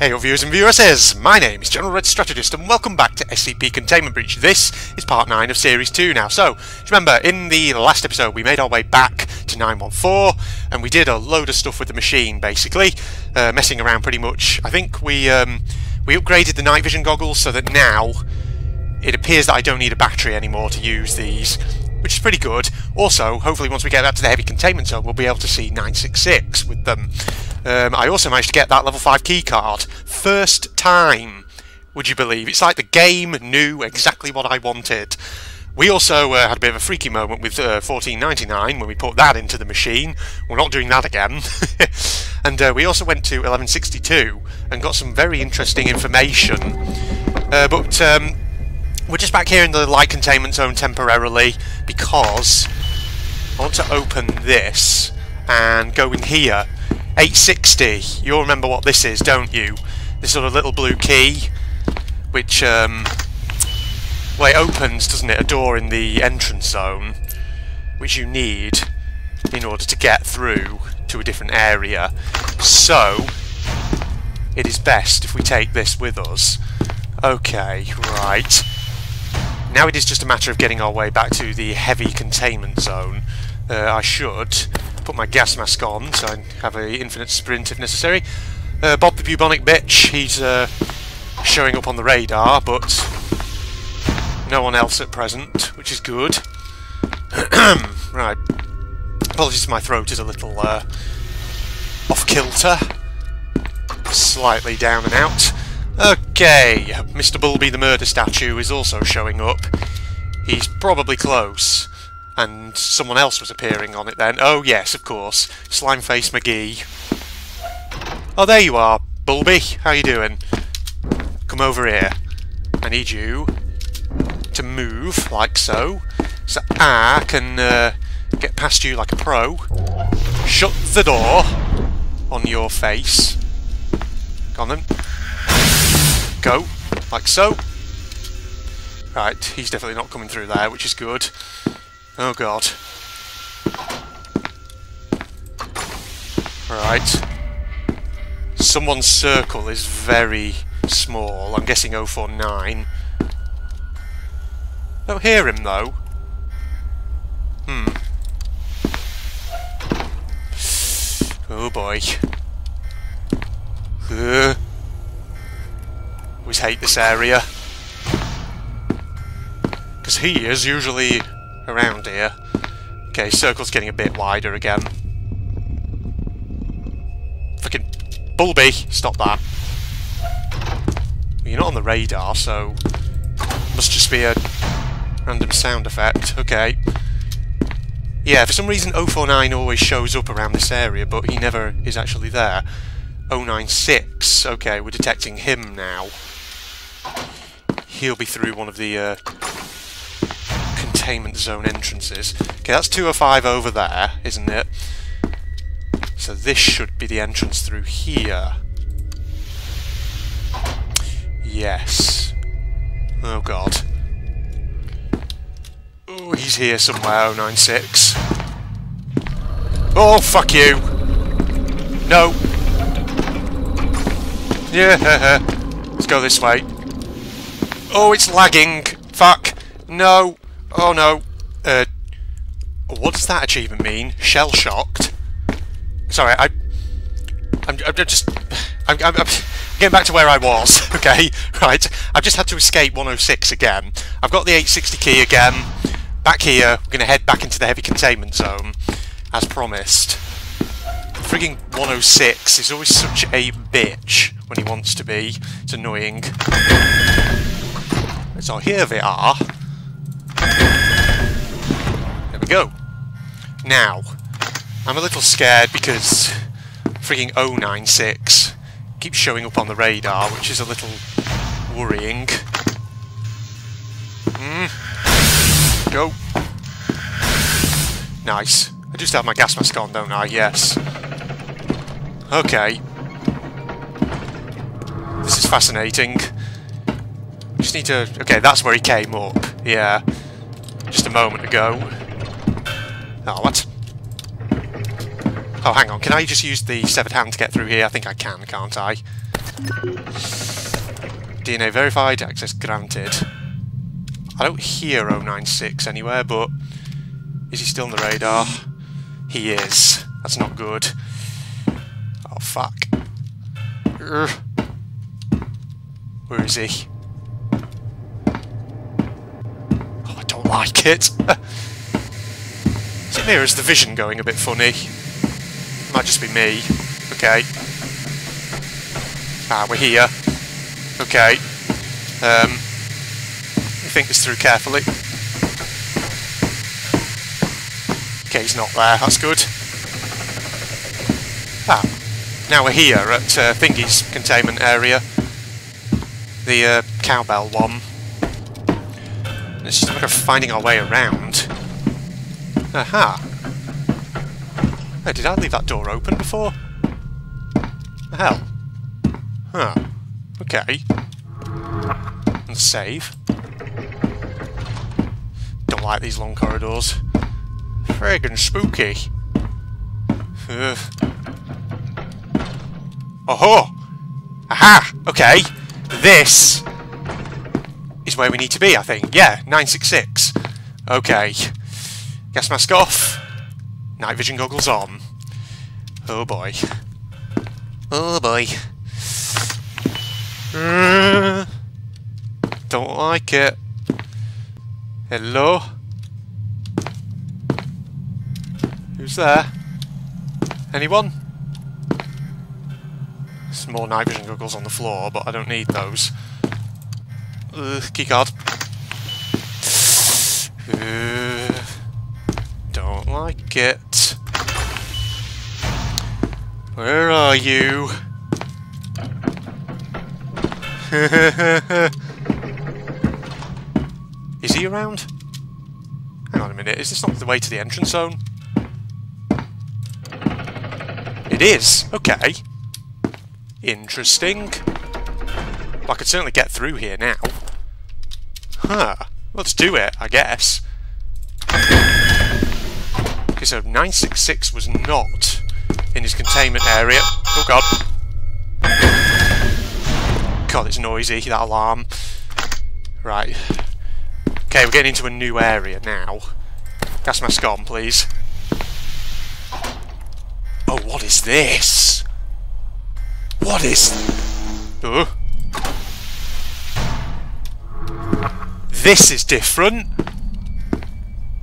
Hey all viewers and vieweresses, my name is General Red Strategist and welcome back to SCP Containment Breach. This is part 9 of Series 2 now. So, remember, in the last episode we made our way back to 914 and we did a load of stuff with the machine basically, messing around pretty much. I think we upgraded the night vision goggles so that now it appears that I don't need a battery anymore to use these, which is pretty good. Also, hopefully once we get back to the heavy containment zone we'll be able to see 966 with them. I also managed to get that level 5 keycard. First time, would you believe? It's like the game knew exactly what I wanted. We also had a bit of a freaky moment with 1499 when we put that into the machine. We're not doing that again. And we also went to 1162 and got some very interesting information. We're just back here in the light containment zone temporarily because I want to open this and go in here. 860, you'll remember what this is, don't you? This sort of little blue key, which, well, it opens, doesn't it, a door in the entrance zone, which you need in order to get through to a different area. So, it is best if we take this with us. Okay, right. Now it is just a matter of getting our way back to the heavy containment zone. I should put my gas mask on, so I have an infinite sprint if necessary. Bob the bubonic bitch, he's showing up on the radar, but no one else at present, which is good. Right. Apologies, my throat is a little off-kilter. Slightly down and out. Okay, Mr. Bulby the murder statue is also showing up. He's probably close. And someone else was appearing on it then. Oh yes, of course. Slimeface McGee. Oh, there you are, Bulby. How you doing? Come over here. I need you to move, like so. So I can get past you like a pro. Shut the door on your face. Go on then. Go. Like so. Right, he's definitely not coming through there, which is good. Oh god. Right. Someone's circle is very small. I'm guessing 049. Don't hear him though. Oh boy. Always hate this area. Because he is usually around here. Okay, circle's getting a bit wider again. Fucking Bulby! Stop that. Well, you're not on the radar, so must just be a random sound effect. Okay. Yeah, for some reason 049 always shows up around this area, but he never is actually there. 096. Okay, we're detecting him now. He'll be through one of the containment zone entrances. Okay, that's 205 over there, isn't it? So this should be the entrance through here. Yes. Oh god. Oh, he's here somewhere, 096. Oh, fuck you! No! Yeah, let's go this way. Oh, it's lagging! Fuck! No! Oh no! What does that achievement mean? Shell shocked. Sorry, I'm getting back to where I was. Okay, right. I've just had to escape 106 again. I've got the 860 key again. Back here, we're gonna head back into the heavy containment zone, as promised. Frigging 106 is always such a bitch when he wants to be. It's annoying. So here they are. There we go. Now, I'm a little scared because frigging 096 keeps showing up on the radar, which is a little worrying. Go. Nice. I just have my gas mask on, don't I? Yes. Okay. This is fascinating. Just need to... Okay, that's where he came up. Yeah. Just a moment ago. Oh, what? Oh, hang on. Can I just use the severed hand to get through here? I think I can, can't I? DNA verified, access granted. I don't hear 096 anywhere, but is he still on the radar? He is. That's not good. Oh, fuck. Urgh. Where is he? Oh, I don't like it. Is it near? Is the vision going a bit funny? It might just be me. Okay. Ah, we're here. Okay. Think this through carefully. Okay, he's not there. That's good. Ah, now we're here at Thingy's containment area. The cowbell one. It's just a matter of finding our way around. Aha! Hey, did I leave that door open before? The hell? Huh. Okay. And save. Don't like these long corridors. Friggin' spooky. Ugh. Oh-ho! Aha! Okay. This is where we need to be, I think. Yeah, 966. Okay. Gas mask off. Night vision goggles on. Oh boy. Oh boy. Don't like it. Hello? Who's there? Anyone? Some more night vision goggles on the floor, but I don't need those. Keycard. Don't like it. Where are you? Is he around? Hang on a minute, is this not the way to the entrance zone? It is! Okay. Interesting. Well, I could certainly get through here now. Huh. Let's do it, I guess. Okay, so 966 was not in his containment area. Oh god. God, it's noisy, that alarm. Right. Okay, we're getting into a new area now. Gas mask on, please. Oh, what is this? What is... Oh. This is different.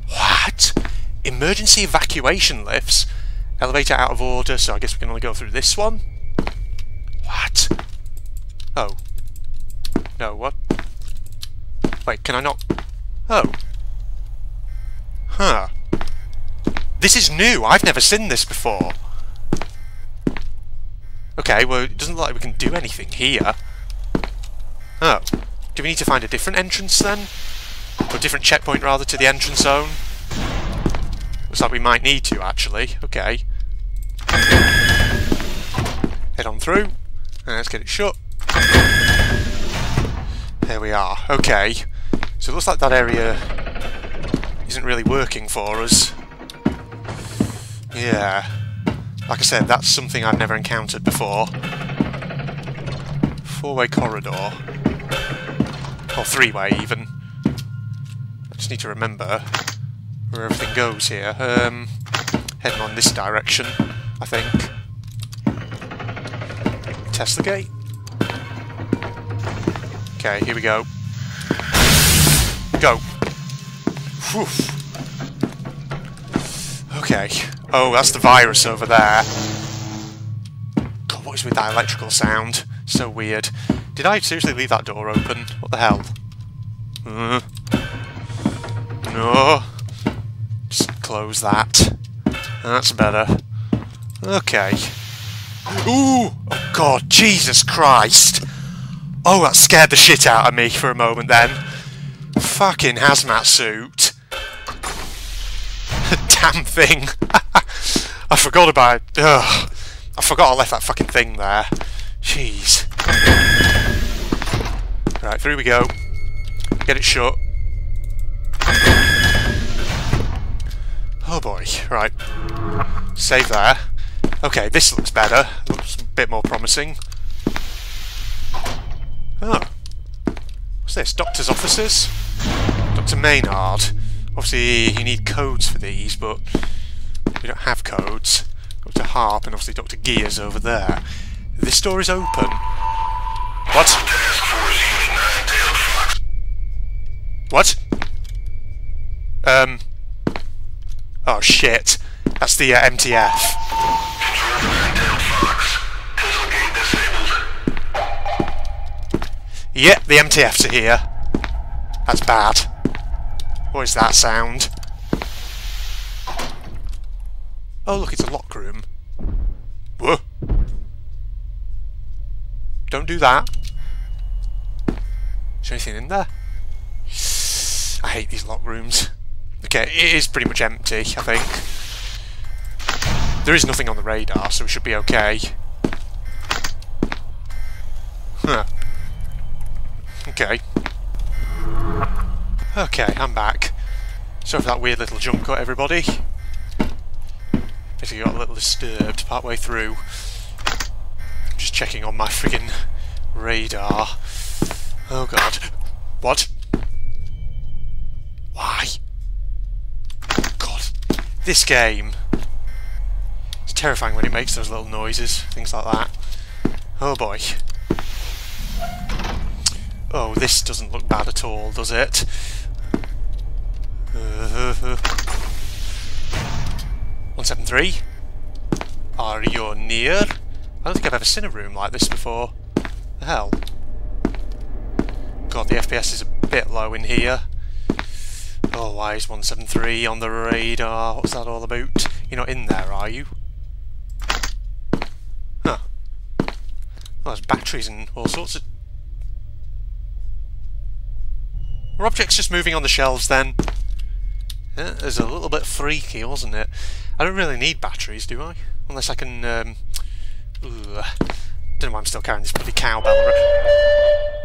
What? Emergency evacuation lifts. Elevator out of order, so I guess we can only go through this one. What? Oh. No, what? Wait, can I not... Oh. Huh. This is new! I've never seen this before! Okay, well, it doesn't look like we can do anything here. Oh. Do we need to find a different entrance, then? Or a different checkpoint, rather, to the entrance zone? Looks like we might need to, actually. Okay. Head on through. Let's get it shut. There we are. Okay. So it looks like that area isn't really working for us. Yeah. Like I said, that's something I've never encountered before. Four-way corridor. Or three-way, even. I just need to remember where everything goes here. Heading on this direction, I think. Tesla gate? Okay, here we go. Go. Whew. Okay. Oh, that's the virus over there. God, what is with that electrical sound? So weird. Did I seriously leave that door open? What the hell? No. Just close that. That's better. Okay. Ooh! Oh, God. Jesus Christ. Oh, that scared the shit out of me for a moment then. Fucking hazmat suit. Damn thing. I forgot about... Ugh. I forgot I left that fucking thing there. Jeez. Right, through we go. Get it shut. Oh boy. Right. Save there. Okay, this looks better. Looks a bit more promising. Oh. What's this? Doctor's offices? Dr. Maynard. Obviously, you need codes for these, but we don't have codes. Dr. Harp and obviously Dr. Gears over there. This door is open. What? What? Oh shit. That's the MTF. Yep, the MTFs are here. That's bad. What is that sound? Oh look, it's a lock room. Whoa. Don't do that. Is there anything in there? I hate these lock rooms. Okay, it is pretty much empty, I think. There is nothing on the radar, so we should be okay. Huh. Okay. Okay, I'm back. Sorry for that weird little jump cut, everybody. Basically got a little disturbed partway through. Just checking on my friggin' radar. Oh god. What? Why? God. This game. It's terrifying when it makes those little noises, things like that. Oh boy. Oh, this doesn't look bad at all, does it? Uh-huh. 173? Are you near? I don't think I've ever seen a room like this before. The hell? God, the FPS is a bit low in here. Oh, why is 173 on the radar? What's that all about? You're not in there, are you? Huh. Well, there's batteries and all sorts of... Were objects just moving on the shelves then? Yeah, it was a little bit freaky, wasn't it? I don't really need batteries, do I? Unless I can, don't know why I'm still carrying this bloody cowbell.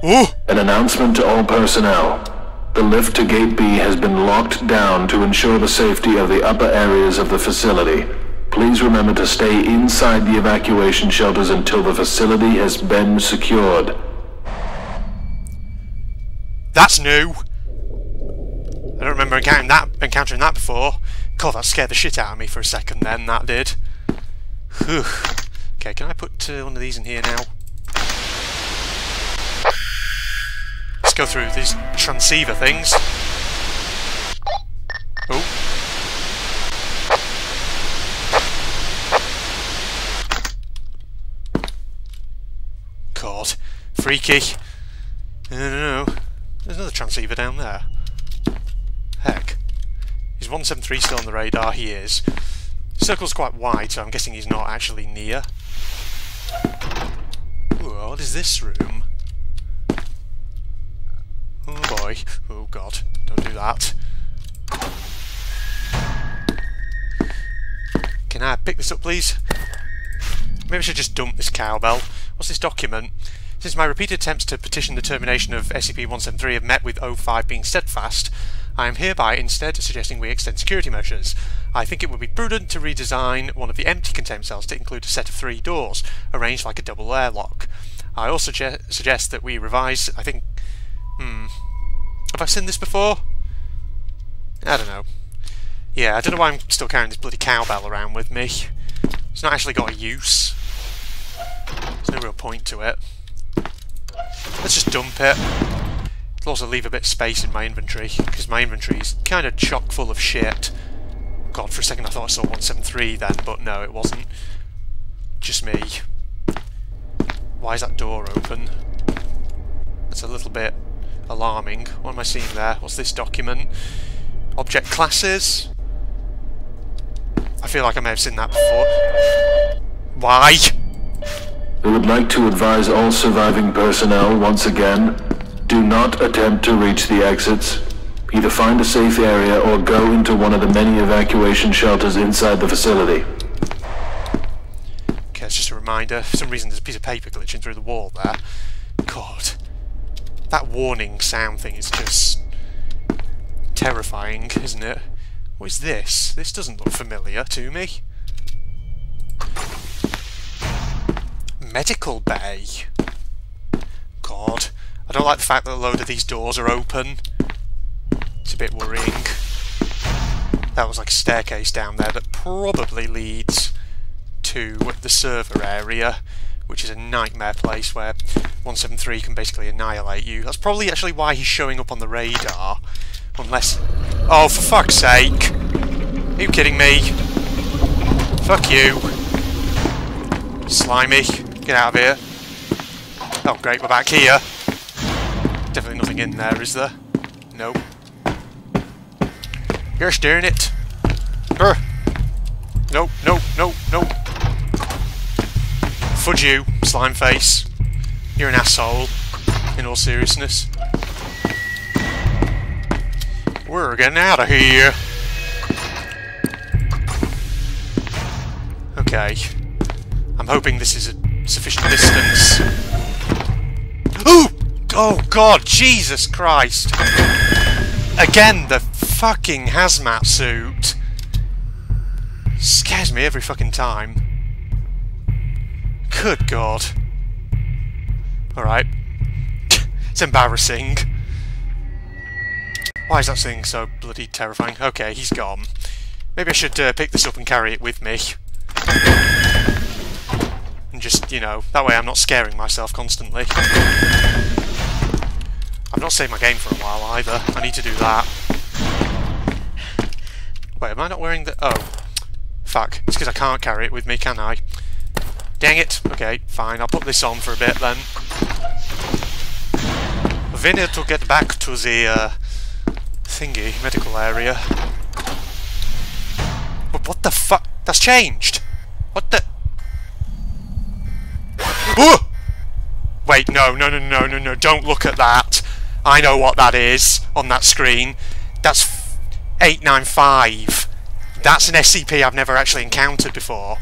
Ooh! An announcement to all personnel. The lift to Gate B has been locked down to ensure the safety of the upper areas of the facility. Please remember to stay inside the evacuation shelters until the facility has been secured. That's new! I don't remember encountering that before. God, that scared the shit out of me for a second then, that did. Whew. Okay, can I put one of these in here now? Let's go through these transceiver things. Oh. God. Freaky. No. There's another transceiver down there. Heck. Is 173 still on the radar? He is. The circle's quite wide, so I'm guessing he's not actually near. Ooh, what is this room? Oh boy. Oh god. Don't do that. Can I pick this up, please? Maybe I should just dump this cowbell. What's this document? Since my repeated attempts to petition the termination of SCP-173 have met with O5 being steadfast, I am hereby instead suggesting we extend security measures. I think it would be prudent to redesign one of the empty containment cells to include a set of 3 doors, arranged like a double airlock. I also suggest that we revise, I think... Have I seen this before? I don't know. Yeah, I don't know why I'm still carrying this bloody cowbell around with me. It's not actually got a use. There's no real point to it. Let's just dump it. It'll also leave a bit of space in my inventory, because my inventory is kind of chock full of shit. God, for a second I thought I saw 173 then, but no, it wasn't. Just me. Why is that door open? That's a little bit alarming. What am I seeing there? What's this document? Object classes? I feel like I may have seen that before. Why? We would like to advise all surviving personnel once again, do not attempt to reach the exits. Either find a safe area or go into one of the many evacuation shelters inside the facility. Okay, it's just a reminder. For some reason there's a piece of paper glitching through the wall there. God. That warning sound thing is just... terrifying, isn't it? What is this? This doesn't look familiar to me. Medical bay. God, I don't like the fact that a load of these doors are open. It's a bit worrying. That was like a staircase down there that probably leads to the server area, which is a nightmare place where 173 can basically annihilate you. That's probably actually why he's showing up on the radar. Unless... oh, for fuck's sake! Are you kidding me? Fuck you! Slimy, get out of here. Oh great, we're back here. Definitely nothing in there, is there? Nope. You're steering it. Nope, nope, nope, nope. Fudge you, slime face. You're an asshole, in all seriousness. We're getting out of here. Okay. I'm hoping this is a sufficient distance. Ooh! Oh god, Jesus Christ! Again, the fucking hazmat suit. Scares me every fucking time. Good god. Alright. It's embarrassing. Why is that thing so bloody terrifying? Okay, he's gone. Maybe I should pick this up and carry it with me. And just, you know, that way I'm not scaring myself constantly. I've not saved my game for a while either. I need to do that. Wait, am I not wearing the... oh. Fuck. It's because I can't carry it with me, can I? Dang it! Okay, fine, I'll put this on for a bit then. We need to get back to the thingy, medical area. But what the fuck? That's changed! What the? Ooh! Wait, no, don't look at that! I know what that is on that screen. That's 895. That's an SCP I've never actually encountered before.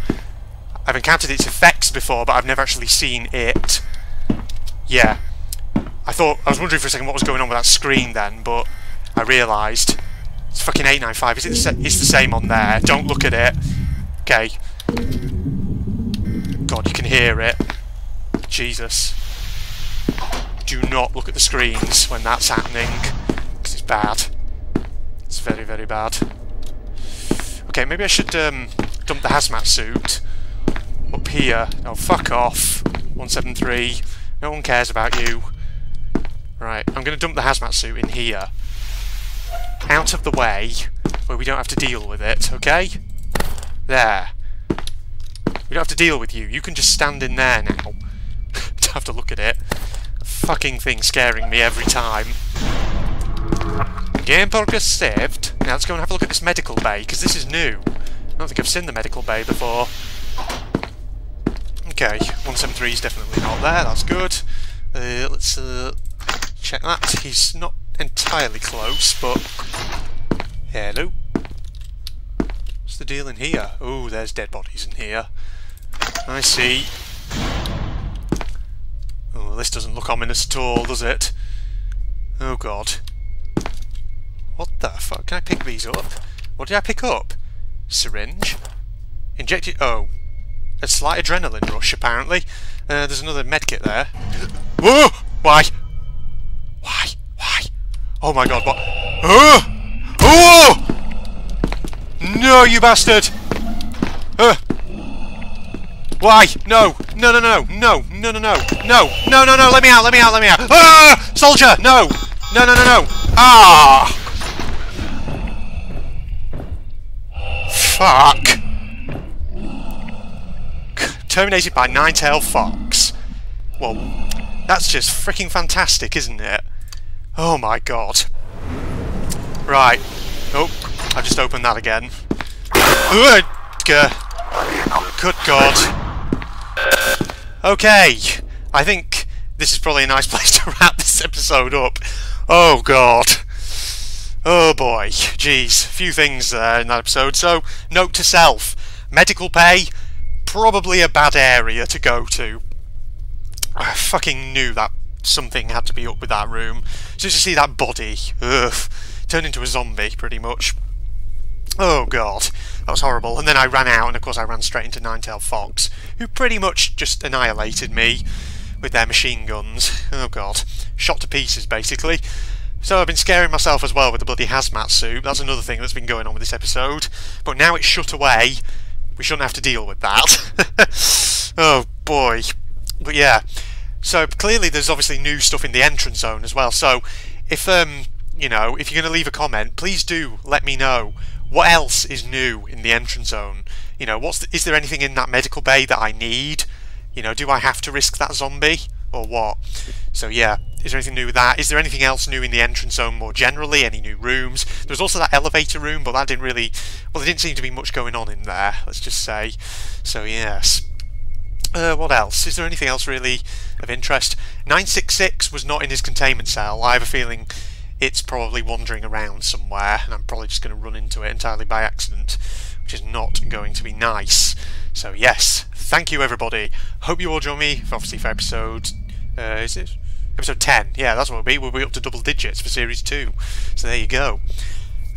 I've encountered its effects before, but I've never actually seen it. Yeah. I was wondering for a second what was going on with that screen then, but I realised. It's fucking 895. Is it it's the same on there. Don't look at it. Okay. God, you can hear it. Jesus. Do not look at the screens when that's happening. Because it's bad. It's very, very bad. Okay, maybe I should dump the hazmat suit up here. Oh, fuck off. 173. No one cares about you. Right, I'm going to dump the hazmat suit in here. Out of the way, where we don't have to deal with it, okay? There. We don't have to deal with you. You can just stand in there now. Don't have to look at it. The fucking thing's scaring me every time. Game progress saved. Now let's go and have a look at this medical bay, because this is new. I don't think I've seen the medical bay before. Okay, 173 is definitely not there, that's good. Let's check that. He's not entirely close, but... hello. What's the deal in here? Oh, there's dead bodies in here. I see. Oh, this doesn't look ominous at all, does it? Oh god. What the fuck? Can I pick these up? What did I pick up? Syringe? Injected... oh. A slight adrenaline rush, apparently. There's another medkit there. Whoa! Why? Why? Why? Oh my god, what? Oh! Oh! No, you bastard! Why? No, let me out! Ah! Soldier! No! Ah! Fuck! Terminated by Nine-Tailed Fox. Well, that's just freaking fantastic, isn't it? Oh my god. Right. Oh, I just opened that again. Good god. Okay. I think this is probably a nice place to wrap this episode up. Oh god. Oh boy. Jeez. Few things in that episode. So, note to self. Medical pay. Probably a bad area to go to. I fucking knew that something had to be up with that room. Just to see that body, ugh, turned into a zombie, pretty much. Oh god, that was horrible. And then I ran out, and of course I ran straight into Nine-Tailed Fox, who pretty much just annihilated me with their machine guns. Oh god, shot to pieces, basically. So I've been scaring myself as well with the bloody hazmat suit. That's another thing that's been going on with this episode. But now it's shut away, we shouldn't have to deal with that. Oh boy. But yeah. So clearly there's obviously new stuff in the entrance zone as well. So if you know, if you're going to leave a comment, please do let me know what else is new in the entrance zone. You know, is there anything in that medical bay that I need? You know, do I have to risk that zombie or what? So yeah, is there anything new with that? Is there anything else new in the entrance zone more generally? Any new rooms? There's also that elevator room, but that didn't really... well, there didn't seem to be much going on in there, let's just say. So yes. What else? Is there anything else really of interest? 966 was not in his containment cell. I have a feeling it's probably wandering around somewhere, and I'm probably just going to run into it entirely by accident, which is not going to be nice. So yes, thank you everybody. Hope you all join me, obviously, for episode... is it... Episode 10, yeah, that's what it'll be. We'll be up to double digits for Series 2. So there you go.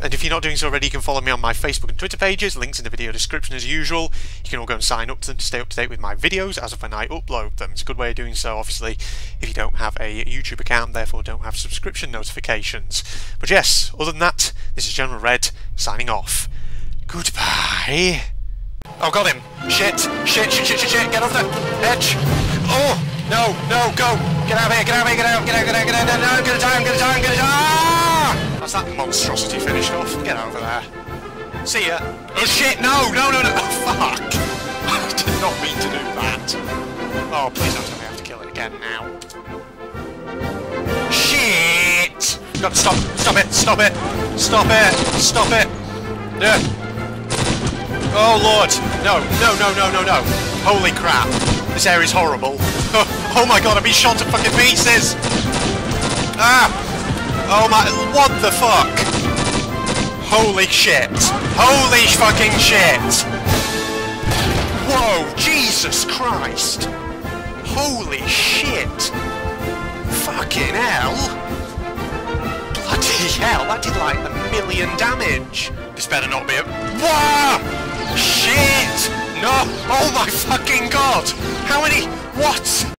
And if you're not doing so already, you can follow me on my Facebook and Twitter pages. Links in the video description as usual. You can all go and sign up to them to stay up to date with my videos as of when I upload them. It's a good way of doing so, obviously, if you don't have a YouTube account, therefore don't have subscription notifications. But yes, other than that, this is General Red, signing off. Goodbye. Oh, got him. Shit. Shit, shit, shit, shit, shit. Get off the edge. Oh! No, no, go! Get out of here, get out of here, get out, get out, get out, get out, get out, get out, get out, get out! That's that monstrosity finished off. Get over there. See ya. Oh shit, no, no, no, no! Oh, fuck! I did not mean to do that. Oh, please don't tell me I have to kill it again now. Shit! Gotta stop, stop it, stop it, stop it, stop it! Yeah. Oh lord! No, no, no, no, no, no! Holy crap! This area's horrible. Oh my god, I've been shot to fucking pieces! Ah! Oh my... what the fuck? Holy shit. Holy fucking shit! Whoa, Jesus Christ! Holy shit! Fucking hell! Bloody hell, that did like 1,000,000 damage! This better not be a... whoa! Shit! No! Oh my fucking god! How many... what?